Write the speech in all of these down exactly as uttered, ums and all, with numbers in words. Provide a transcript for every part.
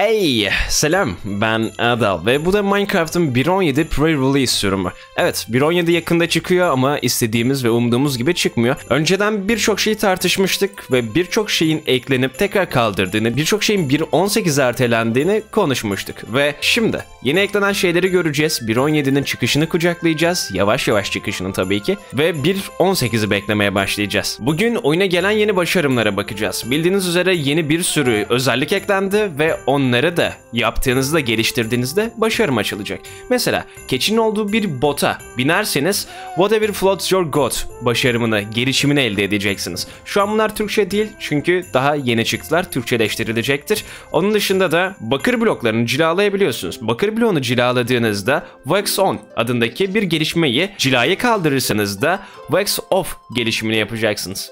Hey, selam, ben Adal ve bu da Minecraft'ın bir nokta on yedi pre-release sürümü. Evet, bir nokta on yedi yakında çıkıyor ama istediğimiz ve umduğumuz gibi çıkmıyor. Önceden birçok şeyi tartışmıştık ve birçok şeyin eklenip tekrar kaldırdığını, birçok şeyin bir nokta on sekize ertelendiğini konuşmuştuk. Ve şimdi yeni eklenen şeyleri göreceğiz, bir nokta on yedinin çıkışını kucaklayacağız, yavaş yavaş çıkışını tabii ki, ve bir nokta on sekizi beklemeye başlayacağız. Bugün oyuna gelen yeni başarımlara bakacağız. Bildiğiniz üzere yeni bir sürü özellik eklendi ve on Bunları da yaptığınızda, geliştirdiğinizde başarım açılacak. Mesela keçinin olduğu bir bota binerseniz whatever floats your goat başarımını, gelişimini elde edeceksiniz. Şu an bunlar Türkçe değil çünkü daha yeni çıktılar, Türkçeleştirilecektir. Onun dışında da bakır bloklarını cilalayabiliyorsunuz. Bakır bloğunu cilaladığınızda wax on adındaki bir gelişmeyi, cilayı kaldırırsanız da wax off gelişimini yapacaksınız.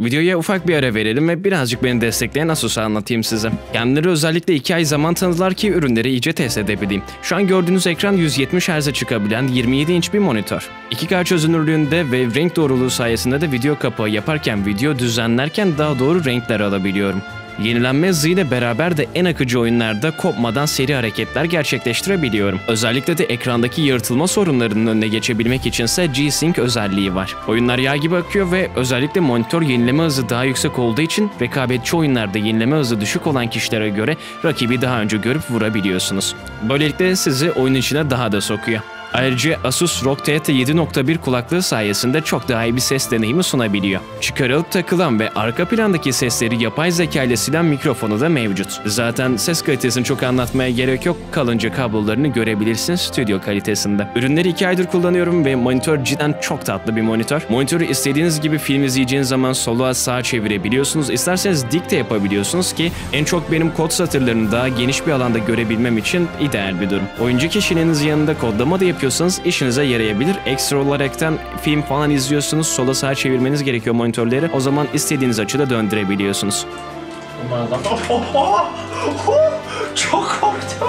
Videoya ufak bir ara verelim ve birazcık beni destekleyen Asus'u anlatayım size. Kendileri özellikle iki ay zaman tanıdılar ki ürünleri iyice test edebileyim. Şu an gördüğünüz ekran yüz yetmiş hertz'e çıkabilen yirmi yedi inç bir monitör. iki K çözünürlüğünde ve renk doğruluğu sayesinde de video kapağı yaparken, video düzenlerken daha doğru renkler alabiliyorum. Yenilenme hızıyla beraber de en akıcı oyunlarda kopmadan seri hareketler gerçekleştirebiliyorum. Özellikle de ekrandaki yırtılma sorunlarının önüne geçebilmek içinse G-Sync özelliği var. Oyunlar yağ gibi akıyor ve özellikle monitör yenileme hızı daha yüksek olduğu için rekabetçi oyunlarda yenileme hızı düşük olan kişilere göre rakibi daha önce görüp vurabiliyorsunuz. Böylelikle sizi oyun içine daha da sokuyor. Ayrıca Asus R O G yedi nokta bir kulaklığı sayesinde çok daha iyi bir ses deneyimi sunabiliyor. Çıkarılıp takılan ve arka plandaki sesleri yapay zeka ile silen mikrofonu da mevcut. Zaten ses kalitesini çok anlatmaya gerek yok, kalınca kablolarını görebilirsin stüdyo kalitesinde. Ürünleri iki aydır kullanıyorum ve monitör cidden çok tatlı bir monitör. Monitörü istediğiniz gibi film izleyeceğiniz zaman sola sağa çevirebiliyorsunuz, isterseniz dik de yapabiliyorsunuz ki en çok benim kod satırlarını daha geniş bir alanda görebilmem için ideal bir durum. Oyuncu kişinin yanında kodlama da yapabiliyorsunuz. İşinize yarayabilir. Ekstra olaraktan film falan izliyorsunuz, sola sağa çevirmeniz gerekiyor monitörleri. O zaman istediğiniz açıda döndürebiliyorsunuz. Çok korktum.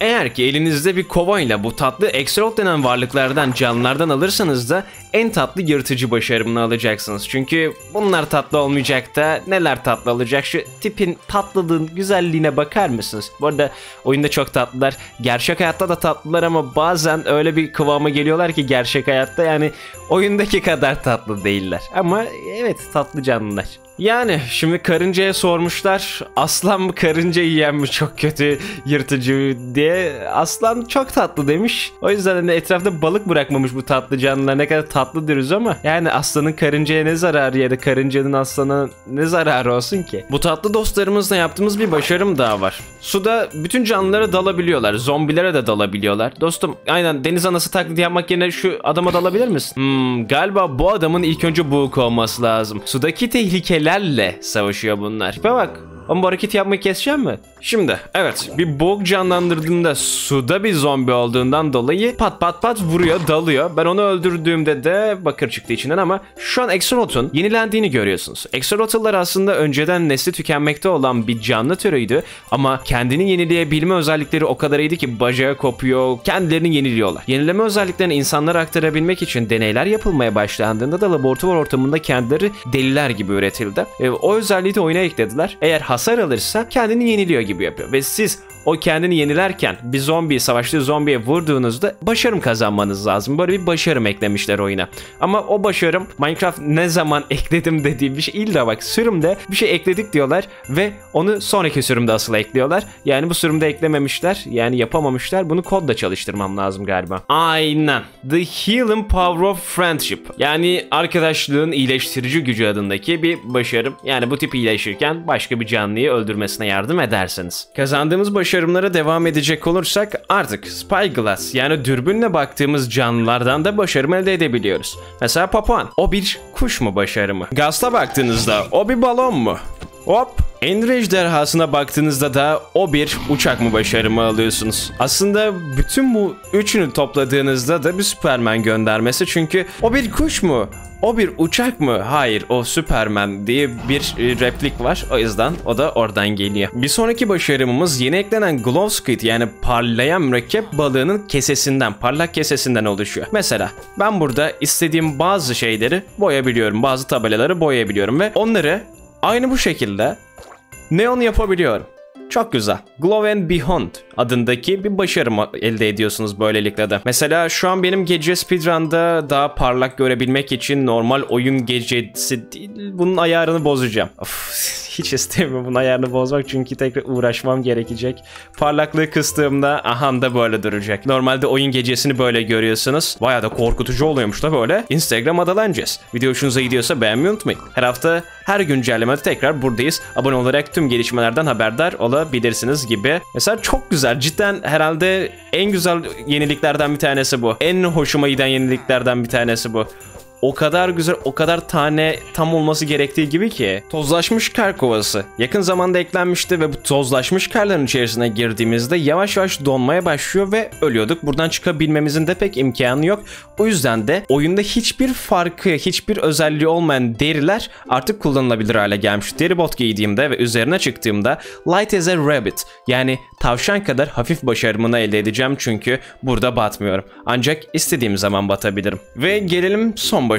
Eğer ki elinizde bir kovayla bu tatlı Exorot denen varlıklardan, canlılardan alırsanız da en tatlı yırtıcı başarımını alacaksınız. Çünkü bunlar tatlı olmayacak da neler tatlı olacak? Şu tipin tatlılığın güzelliğine bakar mısınız? Bu arada oyunda çok tatlılar. Gerçek hayatta da tatlılar ama bazen öyle bir kıvama geliyorlar ki gerçek hayatta, yani oyundaki kadar tatlı değiller. Ama evet, tatlı canlılar. Yani şimdi karıncaya sormuşlar, aslan mı karınca yiyen mi çok kötü yırtıcı diye. Aslan çok tatlı demiş. O yüzden hani etrafta balık bırakmamış bu tatlı canlılar, ne kadar tatlı diyoruz ama yani aslanın karıncaya ne zararı ya da karıncanın aslana ne zararı olsun ki? Bu tatlı dostlarımızla yaptığımız bir başarım daha var. Suda bütün canlılara dalabiliyorlar, zombilere de dalabiliyorlar. Dostum aynen deniz anası taklidi yapmak yerine şu adama dalabilir misin? Hmm, galiba bu adamın ilk önce boğuk olması lazım. Sudaki tehlikeli lerle savaşıyor bunlar. Ve bak, ama bu hareketi yapmayı keseceğim mi? Şimdi evet, bir boğuk canlandırdığında suda bir zombi olduğundan dolayı pat pat pat vuruyor, dalıyor. Ben onu öldürdüğümde de bakır çıktı içinden ama şu an Exorot'un yenilendiğini görüyorsunuz. Exorot'lar aslında önceden nesli tükenmekte olan bir canlı türüydü ama kendini yenileyebilme özellikleri o kadar iyiydi ki bacağı kopuyor, kendilerini yeniliyorlar. Yenileme özelliklerini insanlara aktarabilmek için deneyler yapılmaya başlandığında da laboratuvar ortamında kendileri deliler gibi üretildi. E, o özelliği de oyuna eklediler. Eğer hasar alırsa kendini yeniliyor gibi yapıyor. Ve siz o kendini yenilerken bir zombiyi, savaştığı zombiye vurduğunuzda başarım kazanmanız lazım. Böyle bir başarım eklemişler oyuna. Ama o başarım Minecraft ne zaman ekledim dediğim bir şey. İlla bak, sürümde bir şey ekledik diyorlar ve onu sonraki sürümde asıl ekliyorlar. Yani bu sürümde eklememişler. Yani yapamamışlar. Bunu kodla çalıştırmam lazım galiba. Aynen. The Healing Power of Friendship. Yani arkadaşlığın iyileştirici gücü adındaki bir başarım. Yani bu tip iyileşirken başka bir canlıyı öldürmesine yardım ederseniz. Kazandığımız başarımlara devam edecek olursak artık spyglass, yani dürbünle baktığımız canlılardan da başarım elde edebiliyoruz. Mesela papağan. O bir kuş mu başarımı? Gasla baktığınızda o bir balon mu? Hop! Enrage derhasına baktığınızda da o bir uçak mı başarımı alıyorsunuz. Aslında bütün bu üçünü topladığınızda da bir Superman göndermesi, çünkü o bir kuş mu? O bir uçak mı? Hayır, o Superman diye bir replik var. O yüzden o da oradan geliyor. Bir sonraki başarımımız yeni eklenen Glow Squid, yani parlayan mürekkep balığının kesesinden, parlak kesesinden oluşuyor. Mesela ben burada istediğim bazı şeyleri boyayabiliyorum. Bazı tabelaları boyayabiliyorum ve onları aynı bu şekilde Neon yapabiliyorum. Çok güzel. Glow and Behold adındaki bir başarımı elde ediyorsunuz böylelikle de. Mesela şu an benim gece speedrun'da daha parlak görebilmek için normal oyun gecesi değil, bunun ayarını bozacağım. Of, hiç istemiyorum bunun ayarını bozmak çünkü tekrar uğraşmam gerekecek. Parlaklığı kıstığımda aha da böyle duracak. Normalde oyun gecesini böyle görüyorsunuz. Bayağı da korkutucu oluyormuş da böyle. Instagram adalanacağız. Video hoşunuza gidiyorsa beğenmeyi unutmayın. Her hafta her güncellemede tekrar buradayız. Abone olarak tüm gelişmelerden haberdar olabilirsiniz gibi. Mesela çok güzel. Cidden herhalde en güzel yeniliklerden bir tanesi bu. En hoşuma giden yeniliklerden bir tanesi bu. O kadar güzel, o kadar tane tam olması gerektiği gibi ki. Tozlaşmış kar kovası. Yakın zamanda eklenmişti ve bu tozlaşmış karların içerisine girdiğimizde yavaş yavaş donmaya başlıyor ve ölüyorduk. Buradan çıkabilmemizin de pek imkanı yok. O yüzden de oyunda hiçbir farkı, hiçbir özelliği olmayan deriler artık kullanılabilir hale gelmiş. Deri bot giydiğimde ve üzerine çıktığımda light as a rabbit, yani tavşan kadar hafif başarımını elde edeceğim çünkü burada batmıyorum. Ancak istediğim zaman batabilirim. Ve gelelim son başarıma.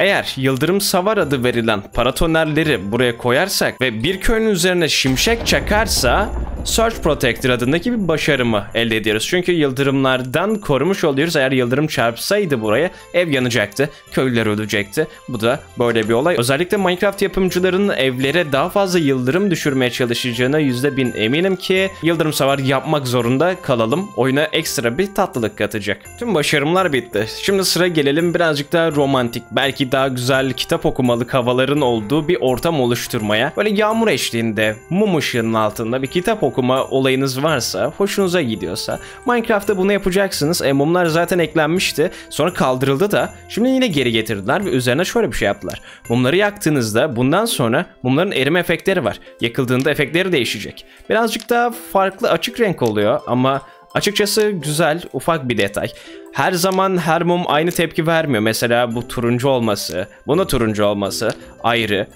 Eğer yıldırım savar adı verilen paratonerleri buraya koyarsak ve bir köyün üzerine şimşek çakarsa Surge Protector adındaki bir başarımı elde ediyoruz. Çünkü yıldırımlardan korumuş oluyoruz. Eğer yıldırım çarpsaydı buraya ev yanacaktı. Köylüler ölecekti. Bu da böyle bir olay. Özellikle Minecraft yapımcılarının evlere daha fazla yıldırım düşürmeye çalışacağına yüzde bin eminim ki yıldırım savar yapmak zorunda kalalım. Oyuna ekstra bir tatlılık katacak. Tüm başarımlar bitti. Şimdi sıra gelelim birazcık daha romantik, belki daha güzel kitap okumalık havaların olduğu bir ortam oluşturmaya. Böyle yağmur eşliğinde, mum ışığının altında bir kitap okuma olayınız varsa, hoşunuza gidiyorsa Minecraft'ta bunu yapacaksınız. E, mumlar zaten eklenmişti. Sonra kaldırıldı da şimdi yine geri getirdiler ve üzerine şöyle bir şey yaptılar. Mumları yaktığınızda bundan sonra mumların erime efektleri var. Yakıldığında efektleri değişecek. Birazcık daha farklı açık renk oluyor ama açıkçası güzel, ufak bir detay. Her zaman her mum aynı tepki vermiyor. Mesela bu turuncu olması, buna turuncu olması ayrı.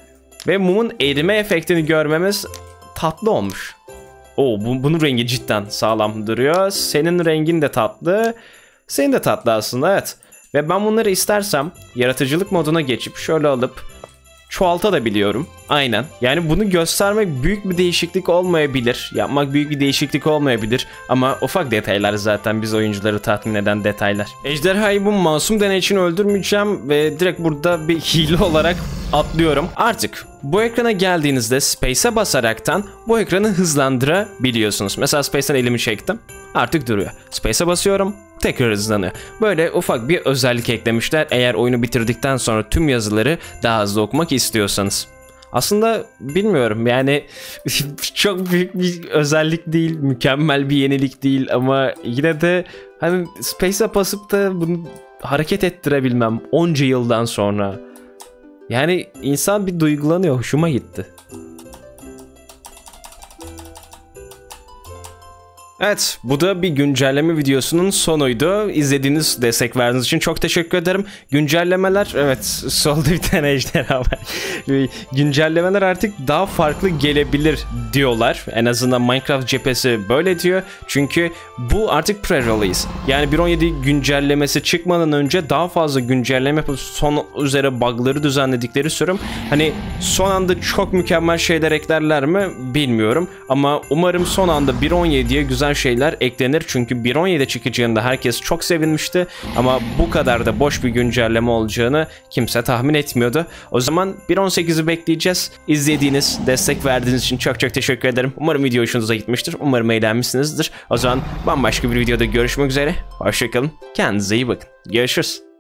Ve mumun erime efektini görmemiz tatlı olmuş. Oo, bu, bunun rengi cidden sağlam duruyor. Senin rengin de tatlı. Senin de tatlı aslında, evet. Ve ben bunları istersem yaratıcılık moduna geçip şöyle alıp çoğaltabiliyorum. Aynen. Yani bunu göstermek büyük bir değişiklik olmayabilir. Yapmak büyük bir değişiklik olmayabilir. Ama ufak detaylar zaten biz oyuncuları tatmin eden detaylar. Ejderhayı bu masum deney için öldürmeyeceğim ve direkt burada bir hile olarak atlıyorum. Artık bu ekrana geldiğinizde Space'e basaraktan bu ekranı hızlandırabiliyorsunuz. Mesela Space'ten elimi çektim. Artık duruyor. Space'e basıyorum. Tekrar hızlanıyor. Böyle ufak bir özellik eklemişler. Eğer oyunu bitirdikten sonra tüm yazıları daha hızlı okumak istiyorsanız. Aslında bilmiyorum yani çok büyük bir özellik değil, mükemmel bir yenilik değil ama yine de hani Space'e basıp da bunu hareket ettirebilmem onca yıldan sonra. Yani insan bir duygulanıyor, hoşuma gitti. Evet, bu da bir güncelleme videosunun sonuydu. İzlediğiniz, destek verdiğiniz için çok teşekkür ederim. Güncellemeler, evet solda bir tane ejderha var. Güncellemeler artık daha farklı gelebilir diyorlar. En azından Minecraft cephesi böyle diyor. Çünkü bu artık pre-release. Yani bir nokta on yedi güncellemesi çıkmadan önce daha fazla güncelleme yapıp son üzere bug'ları düzenledikleri sürüm. Hani son anda çok mükemmel şeyler eklerler mi bilmiyorum. Ama umarım son anda bir nokta on yediye güzel şeyler eklenir çünkü bir nokta on yedi çıkacağında herkes çok sevinmişti ama bu kadar da boş bir güncelleme olacağını kimse tahmin etmiyordu. O zaman bir nokta on sekizi bekleyeceğiz. İzlediğiniz, destek verdiğiniz için çok çok teşekkür ederim. Umarım video hoşunuza gitmiştir. Umarım eğlenmişsinizdir. O zaman bambaşka bir videoda görüşmek üzere. Hoşçakalın. Kendinize iyi bakın. Görüşürüz.